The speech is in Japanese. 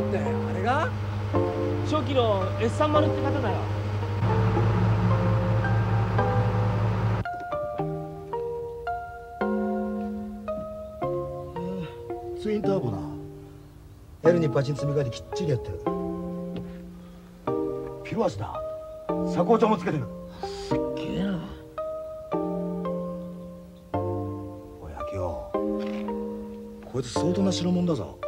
人ってあれが初期の S30 って方だよ。ツインターボだ。 L にパチン積み替えてきっちりやってる。ピロ足だ。車高調もつけてる。すっげえな。おい、秋代、こいつ相当な代物だぞ。